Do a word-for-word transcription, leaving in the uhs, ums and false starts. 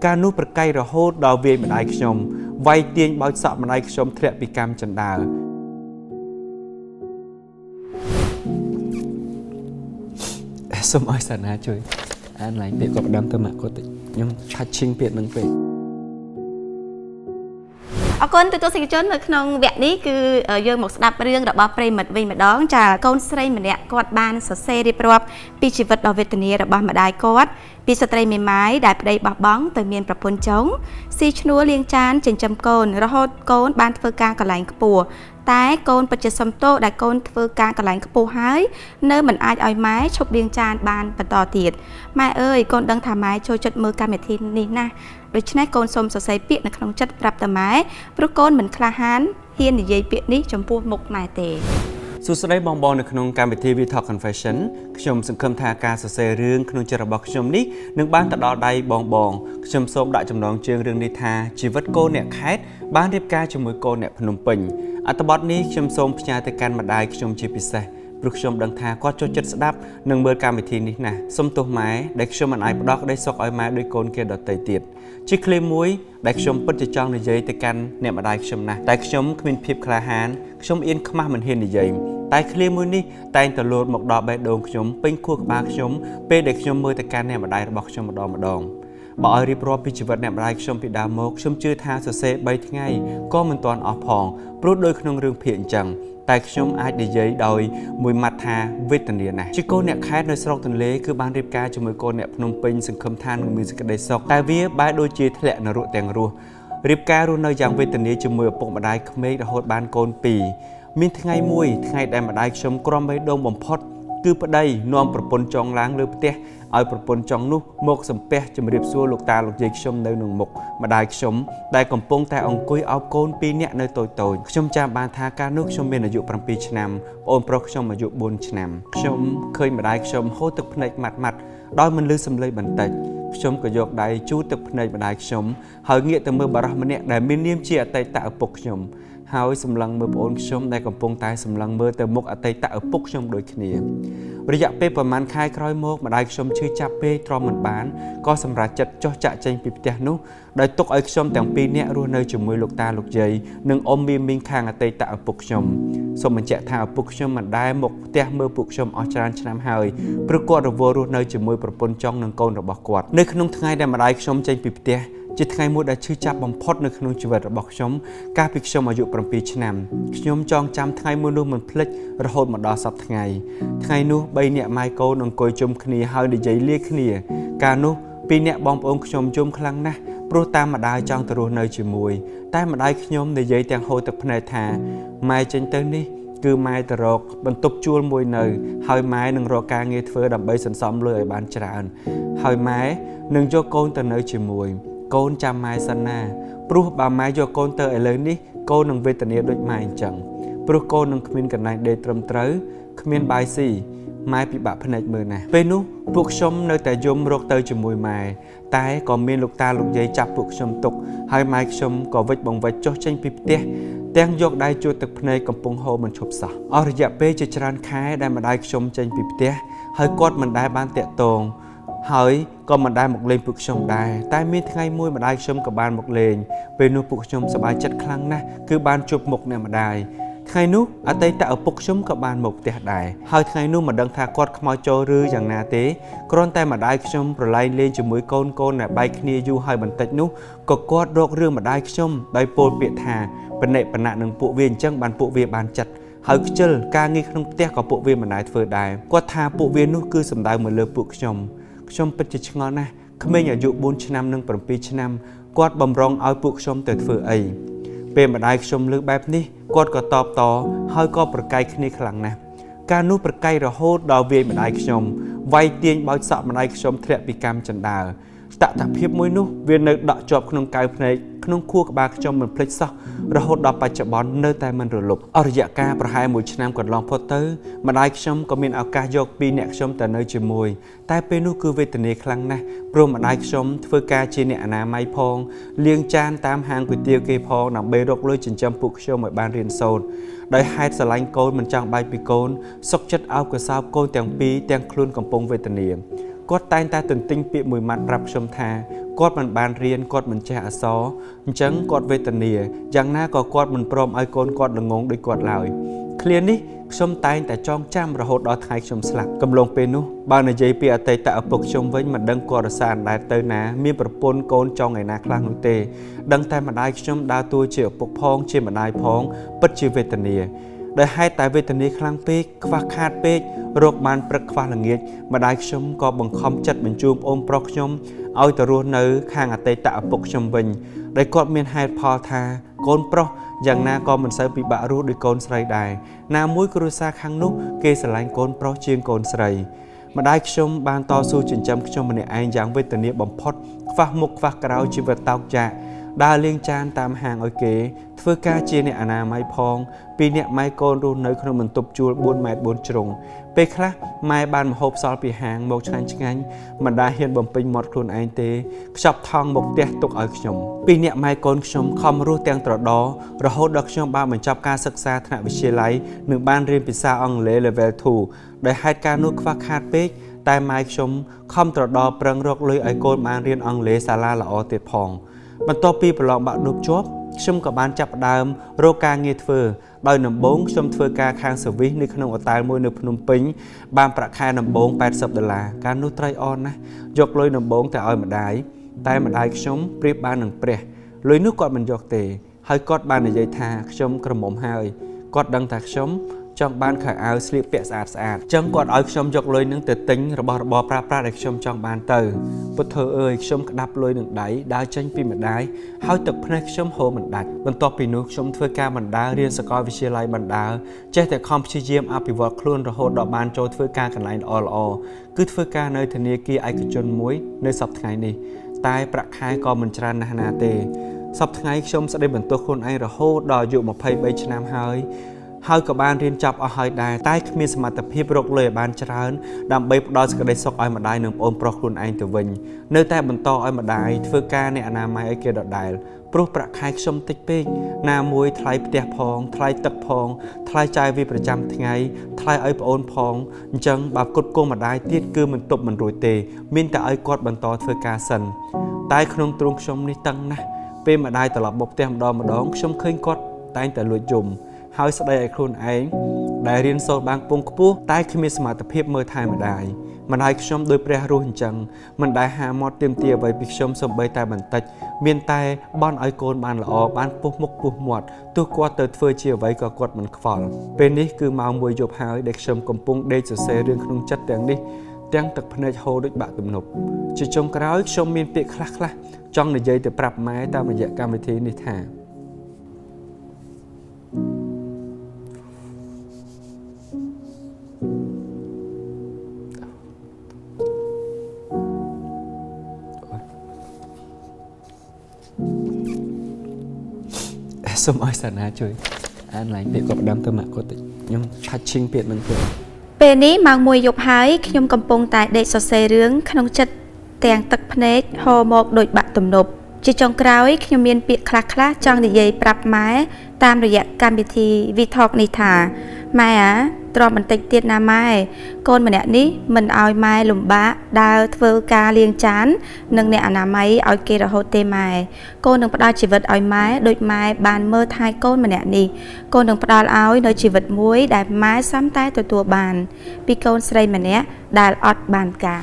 Các nụ bật cây rồi hốt đào viên bên ai kìm, vay tiền bao sọ bên ai kìm thiệt bị cam chân đào. Xong ơi sẵn hả chơi. Anh lại bị gặp đám tâm mạng có tịch, nhưng chá chinh biệt nâng về. Ở con từ tôi sẽ chốn với nông vẹn ní cứ dương một đạp riêng đã bao prey mật vì mà đón trả con srei mình đẹp quạt ban sở xe đi prop bị chỉ vật ở Việt Nam đã bao mà đại quạt bị srei mềm mái đại đây bọc bóng từ miền Prapon chống si chúa liên chán trên trăm côn rồi hốt côn ban phơi ca cả lạnh bùa tái côn bật chật xăm tô đại côn phơi ca cả lạnh bùa hái nơi mình ai oi mái chụp liên chán ban bật tò tiệt mai ơi con đang thả mái trôi chật mưa ca mệt thì nina đối với con sôm sờ say biết là không chất rập tầm máy, rồi con mình kha hán hiền để dây biết ní trong buôn mộc này tệ. Suốt đây bong bóng được không cam bị thi vi thọ confession, chồng sự cầm thà ca sờ say riêng không chở bọc chồng ní, nước ban tận đó đây bong bóng, chồng sôm đại chồng đón chương riêng đi thà chỉ vất cô nẹt khét, ban tiếp ca chồng mối cô nẹt phun bình, ở tập bót ní chồng sôm nhà tây can mặt đai chồng chỉ bị say. Rực xôm đằng thà có cho chất đáp nâng bơ cam vị thi ní nè xôm tô máy đạch xôm anh ai bắt đọc đây sọc oi máy đôi côn kia đọt tẩy tiệt chỉ khơi muối đạch xôm bứt chỉ tròn để dây tay can nẹm ở đai xôm nè đạch xôm khuyên phìp khla hán xôm yên khăm mà mình hiền để dây tay khơi muối ní tay tờ lột một đọt bẹt đồn xôm pin cua ba xôm pe đạch xôm mơi tay can nẹm ở đai bọc xôm một đòn một đòn bỏ rip rop bị chỉ vật nẹm ở đai xôm bị đào mốc xôm chưa tha sờ sê bay thế ngay co mình toàn ở phòng rút đôi khung rừng phiền chẳng tại chúng ai để giấy đòi mùi mặt thà vết tần liền này chỉ cô nẹt khai nơi sọc tần lế cứ ban điệp ca cho mùi cô nẹt nông pin sừng khâm than người mình sẽ đầy sọc tại vì ba đôi chia thẹn là ruột tèn ruột điệp ca ruột nơi giang vết tần lế cho mùi bụng mà đai không biết là hột ban côn pì mình thay ngay mùi thay ngay đem mà đai sớm crom mấy đông bầm phốt cứ bắt đây non bờ bồn tròn láng lưỡi bẹt ai bờ bồn tròn nút một sầm pẹt cho mùi điệp xua lục ta lục dây sớm nơi nương mục mà đại sống đại cầm bông tại ông cối áo côn pi nhẹ nơi tối tối trong cha ban tha ca nước trong miền ở dụ pram pi nam ôm pro trong ở dụ buôn nam trong khơi mà đại sống hô tập này mặt mặt đôi mình lư sầm lây bẩn tệ trong cả dọc đại chú tập này mà đại sống hỏi nghĩa từ mưa bà ra mình nhẹ đại miền niêm chia tay tạo bục nhom hãy sầm lăng mưa bốn trong đại cầm bông tại sầm lăng mưa từ mục ở tay tạo bục trong đôi kia bây giờ pe man khai khơi mốt mà đại sống chưa cha pe tro mình bán có sầm ra chặt cho chạ tranh pip tè nút đại tục ở trong tảng pi nhẹ luôn nơi chùm mưa lục ta lục dây nâng ôm miên miên khang ở tay tạo bục trong xong mình chạy thảo bục trong mình đại mục tè mưa bục trong ở tràn nam hơi bực quạt ở vô luôn nơi chùm mưa bực bồn trong nâng côn ở bọc quạt nơi không thay đại mà đại sống tranh pip tè chỉ thay môi đã chư chạp bằng phốt nơi khung chư vật bọc sống ca việc sống ở dụ bằng pì nam nhóm chọn chăm thay môi luôn mình plek rồi hôn mà đo sập thay thay nu bay nhẹ mai cô nâng cối chôm khni hơi để giấy liếc khni ca nu pì nhẹ bom ông chôm chôm khăng na pro tam mà đai chọn từ ruột nơi chư mùi tai mà đai nhóm để giấy tiếng hô tập này thà mai trên tên đi cứ mai từ rọc bận tụp chua mùi nơi hơi mai nâng rò ca nghe phơi đầm bay sẵn sóm lười bàn tràn hơi mai nâng cho cô từ nơi chư mùi con cha mai san na, pru bà mai cho con tơ ấy lớn đi, con nương về tận địa đôi mai chẳng, pru con nương khmin cẩn này để trầm trớ, khmin bài xì, mai bị bạ phơi mờ nè. Về nút, buộc xôm nơi tại yom rốt tơ chìm mùi mai, tai còn miên lục ta lục dây chập buộc xôm tục, hai mai xôm có vết bong vết cho tranh pip tè. Đang dọc đại chuột tập này cầm bông hồ mình chụp sọ. Ở dọc bê chơi tràn khai đại mà đại xôm tranh pip tè, hơi quát mình đại ban tẹt tồn. Hỏi con mình đai một lên buộc sông đai, tai miên thay môi mà đai sông cả bàn một lên, về nút buộc sông sẽ bài chất khăng na, cứ bàn chụp một nè mà đai, thay nút ở tay tạo buộc sông cả bàn một tiệt đai, hơi thay nút mà đăng thà quạt mao cho rư chẳng na té, con tay mà đai sông rồi lại lên chụp mũi con con nè bay kia du hơi bẩn tết nút, cột quạt rốt rương mà đai sông, đai pol biệt thà, bên này bên nọ đừng phụ viên chân bàn phụ viên bàn chặt. Hãy chơi ca nghi không tiếc có bộ viên mà nãy vừa đài qua thà bộ viên nút cư sầm đài một lượt buộc chồng chồng bất chợt ngon nè không ai nhớ dụ bốn trăm năm nâng bầm pi trăm năm quạt bầm rong ao buộc chồng từ vừa ấy về mà đài chồng lướt bẹp ní quạt có tọp tò hơi có bật cây khi ní khẳng nè ca nút bật cây rồi hốt đào viên mà đài chồng vay tiền bao sọ mà đài chồng thiệt bị cam chân đào tạo tháp hiệp mối nút viên nơi đọ chọc không cài này không khua các bà trong mình plek sọc rồi hốt đọc bài chập bón nơi tay mình rồi lục ở dạ ca và hai mũi chân em còn lòng phốt tới mà đai trong có miền áo ca dọc pin nẹt trong tại nơi chìm mùi tai pe nút cứ về tình này khăng này pro mà đai trong phơi ca trên nẹt nà mai phong liêng chan tam hàng quỳ tiêu kê phong nằm bê độc lôi chỉnh châm phục trong mọi ban riêng sồn đôi hai sờ lanh côn mình chọn bài pi côn sọc chất áo của sao côn tiếng pi tiếng khuôn cầm bông về tình này quát tay ta từng tinh bị mùi mặt rập trong thà cọt mình bàn riêng cọt mình chả xó trắng cọt về tận nề chẳng na có cọt mình prom ai con cọt là ngóng để cọt lại khliên đi xôm tay tại trong trăm rồi hốt đó thay xôm sạc cầm lông pe nu bao này dây pia tay tại ấp bực xôm với mặt đăng cọt sàn đại tơi ná miên bờ pôn con cho ngày na lang nụ tê đăng tay mặt ai xôm đa tua chịu bực phong trên mặt ai phong bất chịu về tận nề đời hai tại về tận nề khăng pe qua khát pe rốt bàn bực qua là nghiệt mặt ai xôm có bằng khom chặt mình chum ôm prok xôm ôi ta ruột nữ khang ở tây tạ bộc trong bình để con miền hai pò tha con pro rằng na con mình sẽ bị bạ ruột để con sậy đài na mũi cua xa khang nút kê sờ lạnh con pro chiên con sậy mà đại trong ban to su chỉnh chấm trong mình ai dáng với tình yêu bấm pot và mục và cào chỉ vật tao chạ đa liên chan tam hàng ở kế phơi ca chia nè anh à mai phong pin nè mai con ruột nữ con mình tụp chua buôn mệt buôn trùngไปคลาไม่บานมาหอบซอลปีหางบอกฉันเช่นนั้นมันได้เห็นบ่มเป็นหมดคนไอเตะชอบทองบอกเตะตกเอาขนมปีเนี่ยไม่ก้นขนมคอมรู้เตียงตรดอเราหดดอกขนมบ้านเหมือนชอบการศึกษาถนัดวิเชียไลหนึ่งบ้านเรียนพิซซ่าอังเลเลเวลทูได้ให้การนุกฟ้าคาดเป๊กแต่ไม่ขนมคอมตรดอเปลืองรกเลยไอโกนมาเรียนอังเลซาลาละออเตะพองมันต่อปีประลองบะนุบจบช่วงกับบ้านจับดามโรคการเงียบเฟื่อโดยน้ำบงช่วงเฟื่อการคางสวิสในขนมอัตราโมนุพนมปิ้งบ้านประคายน้ำบงแปดสัปดาห์การนุตรายออนนะยกเลยน้ำบงแต่ออยมาได้แต่มาได้ช่วงปริบบ้านหนังเปรี้ยเลยนุกอดมันยกเตะให้กอดบ้านในใจทาช่วงกระหม่อมหายกอดดังทักช่วงจังบ้านขายเอาสลิปเปียสะอาดสะอาดจังกอดเอาช่วงยกเลยนั่งเตะติ้งระบอบปลาปลาในช่วงจังบ้านเตอปเธอเอ่ยชมกระดับเลยหนึ่งได้ได้จังปีมันได้หายตกพนักชมโฮมันดัดมันต่อปีนุกชมเทวกามันได้เรียนสกอวิเชียไลมันได้เจ๊แต่คอมชิเยียมอาปิวอคลุนระหดดอกบานโจเทวกากันไลน์ออลอคือเทวกาในเทเนียกีไอกระจนมวยในสับไงนี่ตายประคายกอมันจรานานาเตสับไงชมแสดงเหมือนตัวคนไอระหดดอกอยู่มาเพย์ใบชนามหายหายกับบ้านเรียนจับเอาหายได้ใต้ขมิ้นสมัติพิบรกเลยบ้านจราน์ดำใบปลอดสกัดได้ซอกอ้อยมาได้หนึ่งอมปลอกคุณไอตัววิญเนื้อแต่บรรโตอ้อยมาได้เฟื่อการในอนามัยไอเกดได้ปลุกประคายชมติกปิกนามวยทลายเตียพองทลายตะพองทลายใจวิประจำทั้งไงทลายไอปอนพองจังแบบกดโกงมาได้เตี้ยกือมันตบมันรวยเตมินแต่ไอกอดบรรโตเฟื่อการสันใต้ขนมตรงชมในตั้งนะเป็นมาได้ตลอดบกเต็มดอมาดองชมเคยกอดใต้แต่รวยจุ่มหายสดายไอครูนไอได้เรียนโซบางปงกปูใต้ขมิ้นสมาตเพียบเมื่อไทยมาได้มันได้ชมโดยเปรียรุ่นจังมันได้หามอดเตรียมเตี๋ยไว้พิชมสมใบตาบันตัดเมียนไตบ้านไอโกนบ้านละอบ้านปุ๊บมุกปุ๊บหมดตัวกวาดเติร์ดเฟอร์เชียไว้ก็กวาดมันขวัญเป็นนี่คือมามวยหยบหายเด็กชมกำปุงเดจเซเรื่องขนมจัดแดงนี่แดงตักพเนจโฮด้วยบะตุ่มหนบจะชมกระไรชมเมียนเปียคลักละจ้องในใจแต่ปรับไม้ตามระยะการไปทีนิทานสมัยสนาช่วยอันไหนเปียกกับดำตัวหมากก็ติดยังทัดชิงเปียกมันเกิดเป็นนี้มังมวยยกหายขยมกำปงตายเด็กสดใสเรื่องขนมจัดแตงตักพเนจโฮมอกโดยบะตุ่มนบจีจงกราวขยมเมียนเปียกคลักคละจังดิเยปรับไม้ตามระยะการพิธีวิทอกนิทาไม้อะตรอมันติดเตียนนาไม้ก้นมันเนี่ยนี้มันเอาไม้หลุมบะดาวเฟือกาเลียงจานนึงเนี่ยนาไม้เอาเกลอโฮเตไม้ก้นนึงปลาชีวิตเอาไม้โดยไม้บานเมื่อไทยก้นมันเนี่ยนี้ก้นนึงปลาเอาโดยชีวิตมุ้ยได้ไม้ซ้ำใต้ตัวตัวบานปีก้นใส่มันเนี่ยได้อดบานกา